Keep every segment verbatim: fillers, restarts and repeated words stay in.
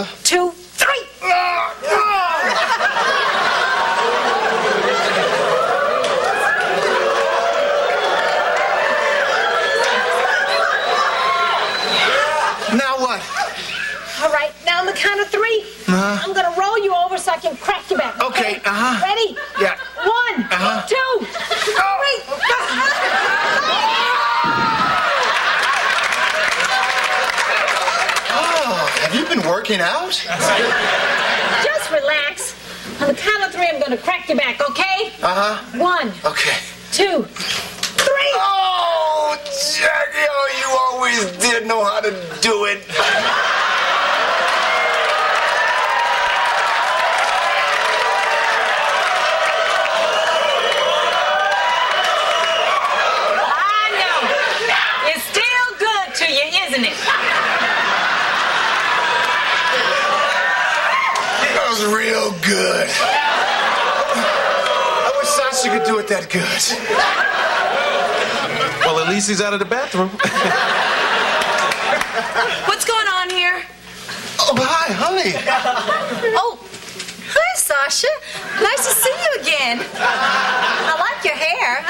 Uh-huh. Two, three. Uh, no. Now what? All right. Now on the count of three, uh-huh, I'm gonna roll you over so I can crack you back. Okay. Okay? Uh huh. Ready? Yeah. One. Uh-huh. Two. Three. Have you been working out? Just relax. On the count of three, I'm gonna crack your back, okay? Uh-huh. One. Okay. Two. Three. Oh, Jackie, oh, you always did know how to do it. I know. It's still good to you, isn't it? Real good. I wish Sasha could do it that good. Well, at least he's out of the bathroom. What's going on here? Oh, hi, honey. Oh, hi, Sasha. Nice to see you again. I like your hair.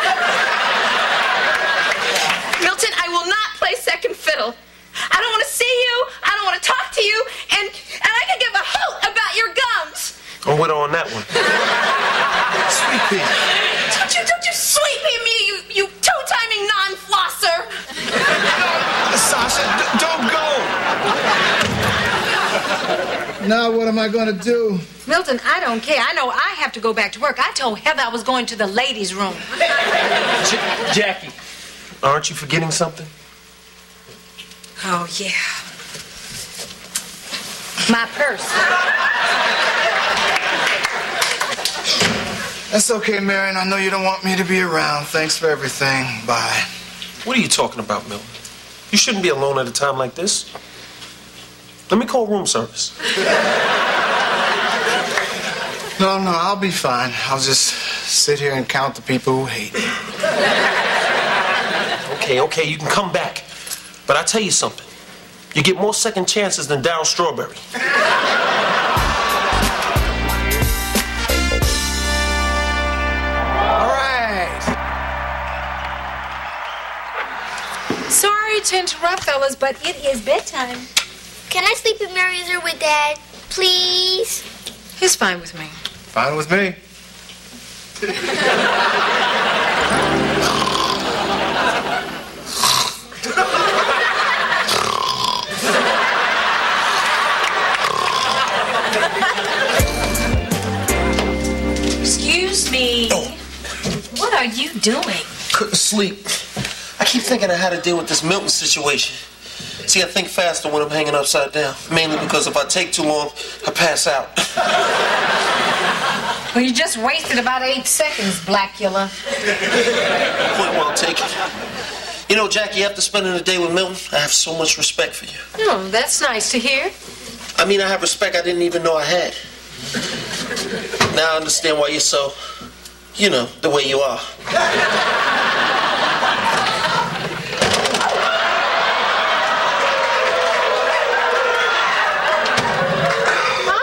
Milton, I will not play second fiddle. I don't want to see you. I don't want to talk to you. And, and I could give a hoot about your gums. Oh, what on that one? Sweet pea. Don't you, don't you sweet pea me, you, you two-timing non-flosser. No, Sasha, d don't go. Now what am I going to do? Milton, I don't care. I know I have to go back to work. I told Heather I was going to the ladies' room. J Jackie, aren't you forgetting something? Oh, yeah. My purse. That's okay, Marion. I know you don't want me to be around. Thanks for everything. Bye. What are you talking about, Milton? You shouldn't be alone at a time like this. Let me call room service. No, no, I'll be fine. I'll just sit here and count the people who hate me. Okay, okay, you can come back. But I tell you something, you get more second chances than Daryl Strawberry. All right. Sorry to interrupt, fellas, but it is bedtime. Can I sleep in Mary's room with Dad, please? He's fine with me. Fine with me. What are you doing? Couldn't sleep. I keep thinking of how to deal with this Milton situation. See, I think faster when I'm hanging upside down. Mainly because if I take too long, I pass out. Well, you just wasted about eight seconds, Blackula. Point well taken. You know, Jackie, after spending the day with Milton, I have so much respect for you. Oh, that's nice to hear. I mean, I have respect I didn't even know I had. Now I understand why you're so... You know, the way you are. I'm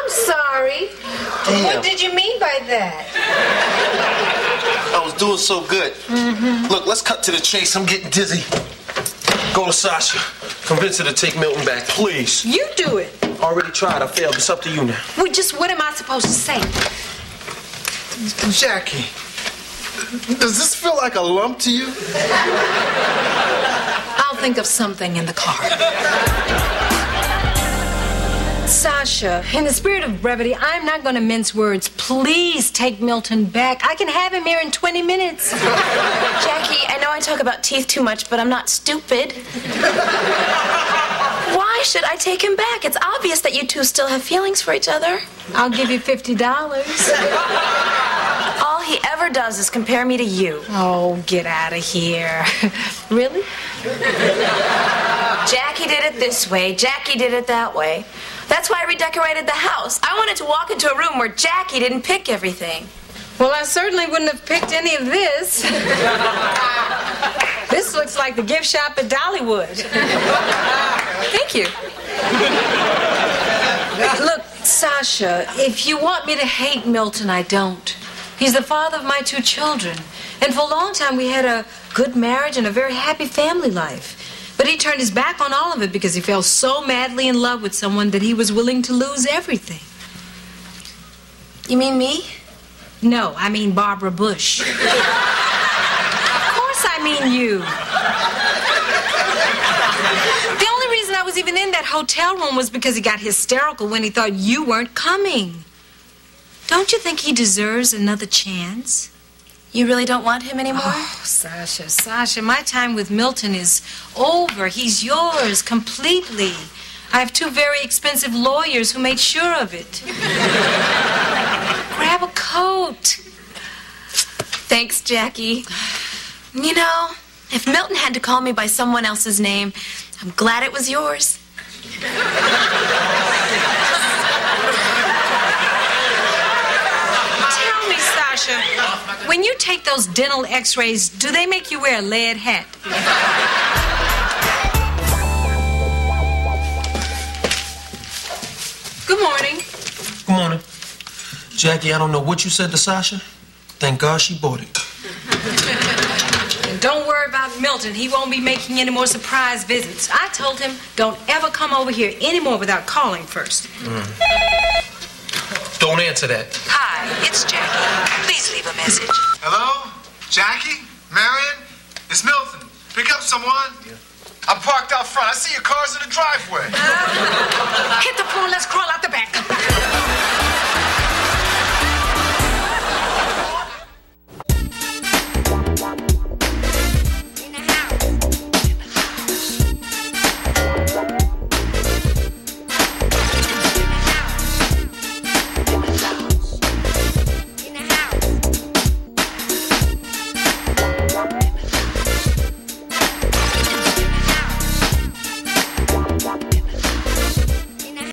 sorry. Damn. What did you mean by that? I was doing so good. Mm-hmm. Look, let's cut to the chase. I'm getting dizzy. Go to Sasha. Convince her to take Milton back, please. You do it. Already tried. I failed. It's up to you now. Well, just what am I supposed to say? Jackie, does this feel like a lump to you? I'll think of something in the car. Sasha, in the spirit of brevity, I'm not going to mince words. Please take Milton back. I can have him here in twenty minutes. Jackie, I know I talk about teeth too much, but I'm not stupid. Why should I take him back? It's obvious that you two still have feelings for each other. I'll give you fifty dollars. All he ever does is compare me to you. Oh, get out of here. Really? Jackie did it this way. Jackie did it that way. That's why I redecorated the house. I wanted to walk into a room where Jackie didn't pick everything. Well, I certainly wouldn't have picked any of this. This looks like the gift shop at Dollywood. Thank you. Sasha, if you want me to hate Milton, I don't. He's the father of my two children. And for a long time, we had a good marriage and a very happy family life. But he turned his back on all of it because he fell so madly in love with someone that he was willing to lose everything. You mean me? No, I mean Barbara Bush. Of course I mean you. Even in that hotel room was because he got hysterical when he thought you weren't coming. Don't you think he deserves another chance? You really don't want him anymore? Oh, Sasha, Sasha, my time with Milton is over. He's yours completely. I have two very expensive lawyers who made sure of it. Grab a coat. Thanks, Jackie. You know, if Milton had to call me by someone else's name, I'm glad it was yours. Tell me, Sasha, when you take those dental x-rays, do they make you wear a lead hat? Good morning. Good morning. Jackie, I don't know what you said to Sasha. Thank God she bought it. And don't worry about Milton. He won't be making any more surprise visits. I told him, don't ever come over here anymore without calling first. Mm. Don't answer that. Hi, it's Jackie. Please leave a message. Hello? Jackie? Marion? It's Milton. Pick up someone. Yeah. I'm parked out front. I see your car's in the driveway. Uh, hit the phone. Let's crawl